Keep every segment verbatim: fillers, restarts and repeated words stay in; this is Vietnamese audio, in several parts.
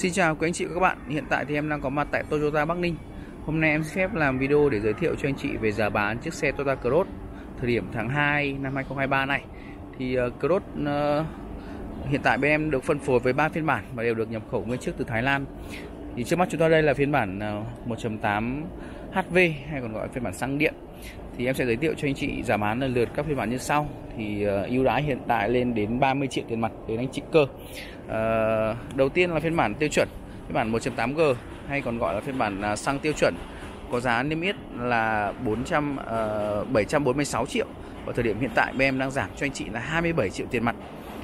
Xin chào quý anh chị và các bạn. Hiện tại thì em đang có mặt tại Toyota Bắc Ninh. Hôm nay em xin phép làm video để giới thiệu cho anh chị về giá bán chiếc xe Toyota Cross thời điểm tháng hai năm hai nghìn không trăm hai mươi ba này. Thì uh, Cross uh, hiện tại bên em được phân phối với ba phiên bản và đều được nhập khẩu nguyên chiếc từ Thái Lan. Thì trước mắt chúng ta đây là phiên bản uh, một chấm tám H V hay còn gọi phiên bản xăng điện. Thì em sẽ giới thiệu cho anh chị giá bán lần lượt các phiên bản như sau. Thì uh, ưu đãi hiện tại lên đến ba mươi triệu tiền mặt đến anh chị cơ. Uh, đầu tiên là phiên bản tiêu chuẩn, phiên bản một chấm tám G hay còn gọi là phiên bản uh, xăng tiêu chuẩn, có giá niêm yết là bảy trăm bốn mươi sáu triệu. Và thời điểm hiện tại bên em đang giảm cho anh chị là hai mươi bảy triệu tiền mặt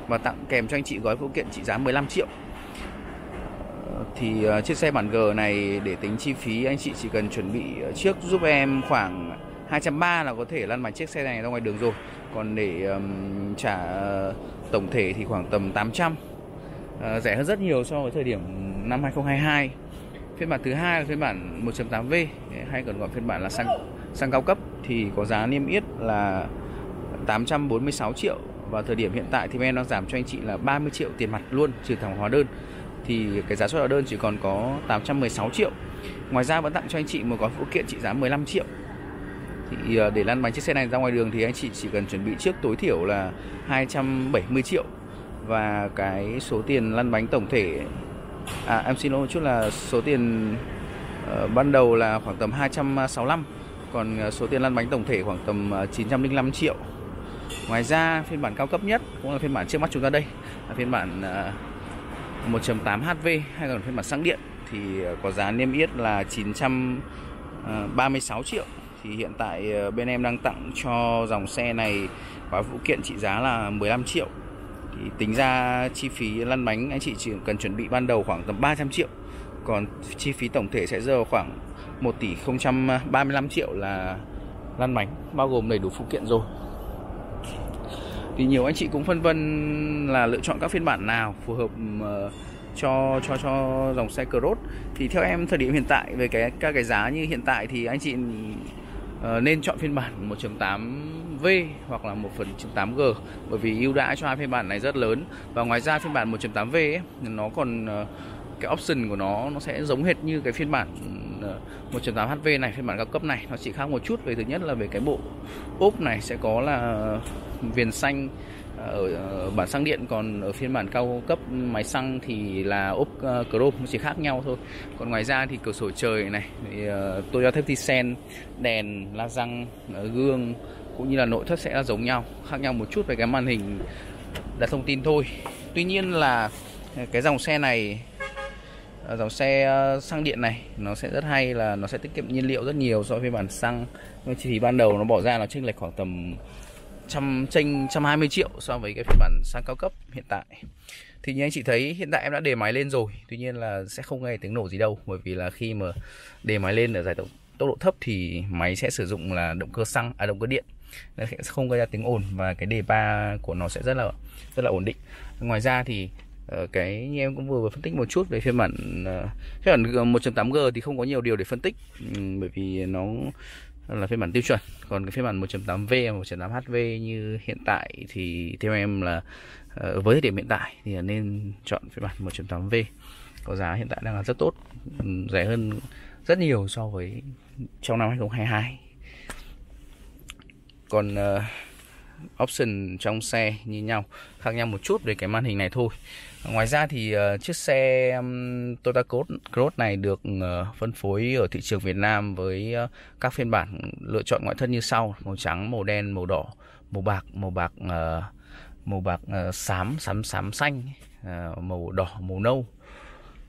và tặng kèm cho anh chị gói phụ kiện trị giá mười lăm triệu. Uh, thì uh, chiếc xe bản G này để tính chi phí, anh chị chỉ cần chuẩn bị trước giúp em khoảng hai trăm ba mươi là có thể lăn bánh chiếc xe này ra ngoài đường rồi. Còn để um, trả uh, tổng thể thì khoảng tầm tám trăm. Uh, rẻ hơn rất nhiều so với thời điểm năm hai nghìn không trăm hai mươi hai. Phiên bản thứ hai là phiên bản một chấm tám V hay còn gọi phiên bản là xăng xăng cao cấp, thì có giá niêm yết là tám trăm bốn mươi sáu triệu và thời điểm hiện tại thì bên em đang giảm cho anh chị là ba mươi triệu tiền mặt luôn trừ thẳng hóa đơn. Thì cái giá suất hóa đơn chỉ còn có tám trăm mười sáu triệu. Ngoài ra vẫn tặng cho anh chị một gói phụ kiện trị giá mười lăm triệu. Thì uh, để lăn bánh chiếc xe này ra ngoài đường thì anh chị chỉ cần chuẩn bị trước tối thiểu là hai trăm bảy mươi triệu. Và cái số tiền lăn bánh tổng thể, à em xin lỗi một chút, là số tiền uh, ban đầu là khoảng tầm hai trăm sáu mươi lăm, còn uh, số tiền lăn bánh tổng thể khoảng tầm uh, chín trăm linh năm triệu. Ngoài ra phiên bản cao cấp nhất cũng là phiên bản trước mắt chúng ta đây là phiên bản uh, một chấm tám H V hay còn phiên bản xăng điện, thì uh, có giá niêm yết là chín trăm ba mươi sáu triệu. Thì hiện tại uh, bên em đang tặng cho dòng xe này gói phụ kiện trị giá là mười lăm triệu. Thì tính ra chi phí lăn bánh anh chị chỉ cần chuẩn bị ban đầu khoảng tầm ba trăm triệu. Còn chi phí tổng thể sẽ rơi vào khoảng một tỷ không trăm ba mươi lăm triệu là lăn bánh, bao gồm đầy đủ phụ kiện rồi. Thì nhiều anh chị cũng phân vân là lựa chọn các phiên bản nào phù hợp cho cho cho dòng xe Cross. Thì theo em thời điểm hiện tại về cái các cái giá như hiện tại thì anh chị Uh, nên chọn phiên bản một chấm tám V hoặc là một chấm tám G, bởi vì ưu đãi cho hai phiên bản này rất lớn. Và ngoài ra phiên bản một chấm tám V ấy, nó còn uh, cái option của nó nó sẽ giống hệt như cái phiên bản uh, một chấm tám H V này, phiên bản cao cấp này. Nó chỉ khác một chút về, thứ nhất là về cái bộ ốp này sẽ có là uh, viền xanh ở uh, bản xăng điện, còn ở phiên bản cao cấp máy xăng thì là ốp uh, chrome, chỉ khác nhau thôi. Còn ngoài ra thì cửa sổ trời này, thì, uh, Toyota Tempest, đèn, la răng, uh, gương cũng như là nội thất sẽ là giống nhau, khác nhau một chút về cái màn hình đặt thông tin thôi. Tuy nhiên là cái dòng xe này, dòng xe xăng điện này nó sẽ rất hay là nó sẽ tiết kiệm nhiên liệu rất nhiều so với bản xăng. Nhưng chi phí ban đầu nó bỏ ra nó chênh lệch khoảng tầm trăm chênh một trăm hai mươi triệu so với cái phiên bản xăng cao cấp hiện tại. Thì như anh chị thấy hiện tại em đã đề máy lên rồi, tuy nhiên là sẽ không nghe tiếng nổ gì đâu, bởi vì là khi mà đề máy lên ở giải tốc độ thấp thì máy sẽ sử dụng là động cơ xăng, à động cơ điện, nó sẽ không gây ra tiếng ồn và cái đề ba của nó sẽ rất là rất là ổn định. Ngoài ra thì cái như em cũng vừa vừa phân tích một chút về phiên bản phiên bản một chấm tám G thì không có nhiều điều để phân tích, bởi vì nó là phiên bản tiêu chuẩn. Còn cái phiên bản một chấm tám V, một chấm tám H V như hiện tại thì theo em là với thời điểm hiện tại thì nên chọn phiên bản một chấm tám V, có giá hiện tại đang là rất tốt, rẻ hơn rất nhiều so với trong năm hai nghìn không trăm hai mươi hai. Còn option trong xe như nhau, khác nhau một chút về cái màn hình này thôi. Ngoài ra thì uh, chiếc xe um, Toyota Cross này được uh, phân phối ở thị trường Việt Nam với uh, các phiên bản lựa chọn ngoại thất như sau: màu trắng, màu đen, màu đỏ, màu bạc, màu bạc uh, màu bạc uh, xám, xám xám xanh, uh, màu đỏ, màu nâu.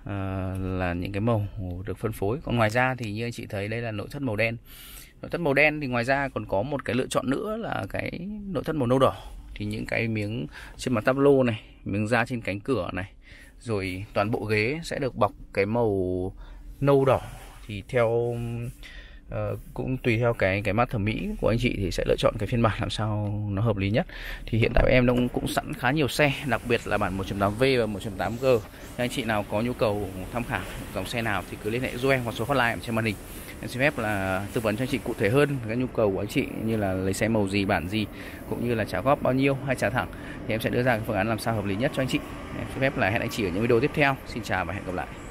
À, là những cái màu được phân phối. Còn ngoài ra thì như anh chị thấy đây là nội thất màu đen. Nội thất màu đen thì ngoài ra còn có một cái lựa chọn nữa là cái nội thất màu nâu đỏ. Thì những cái miếng trên mặt táp lô này, miếng da trên cánh cửa này, rồi toàn bộ ghế sẽ được bọc cái màu nâu đỏ. Thì theo Uh, cũng tùy theo cái cái mắt thẩm mỹ của anh chị thì sẽ lựa chọn cái phiên bản làm sao nó hợp lý nhất. Thì hiện tại em nó cũng, cũng sẵn khá nhiều xe, đặc biệt là bản một chấm tám V và một chấm tám G. Anh chị nào có nhu cầu tham khảo dòng xe nào thì cứ liên hệ giúp em hoặc số hotline trên màn hình. Em xin phép là tư vấn cho anh chị cụ thể hơn các nhu cầu của anh chị, như là lấy xe màu gì, bản gì, cũng như là trả góp bao nhiêu hay trả thẳng, thì em sẽ đưa ra cái phương án làm sao hợp lý nhất cho anh chị. Em xin phép là hẹn anh chị ở những video tiếp theo. Xin chào và hẹn gặp lại.